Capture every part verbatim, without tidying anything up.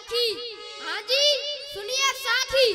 साखी। हाँ जी सुनिए साखी।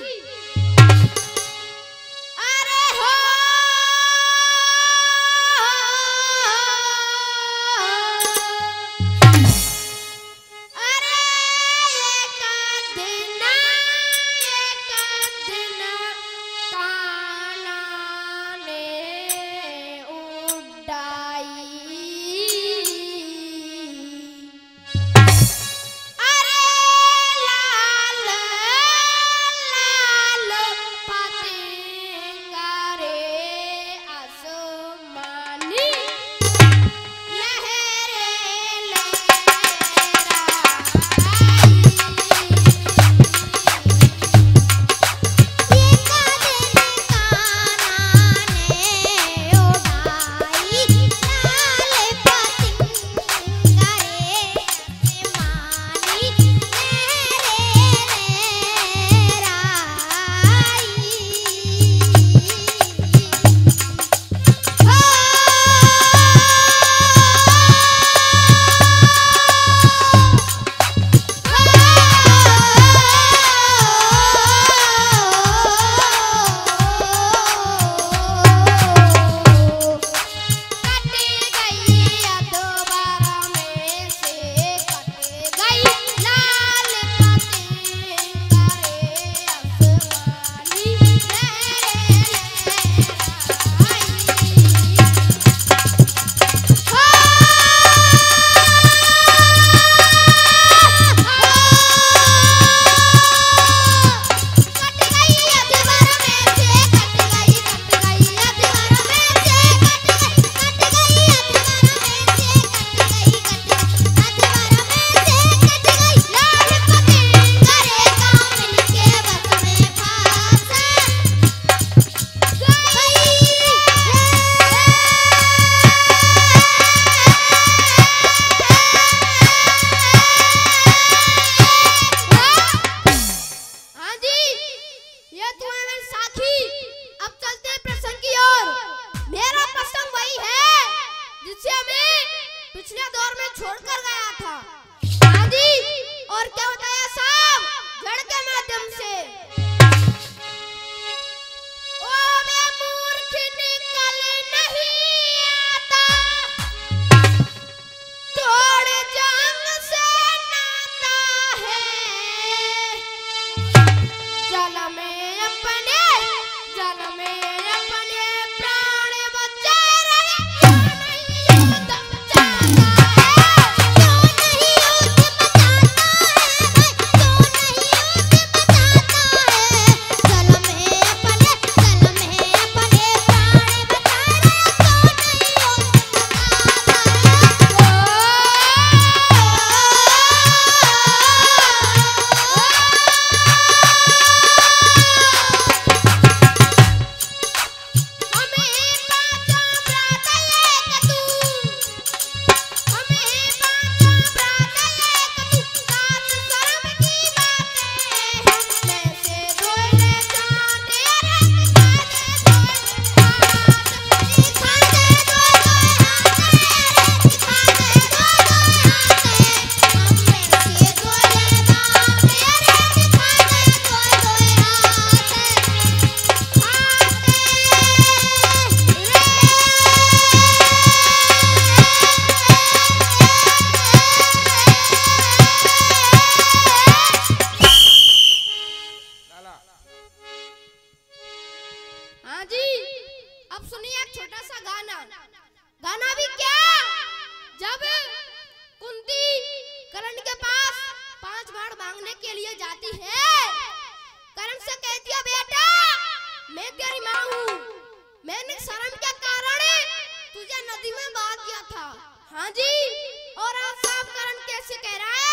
हाँ जी और आप साफ करण कैसे कह रहा है?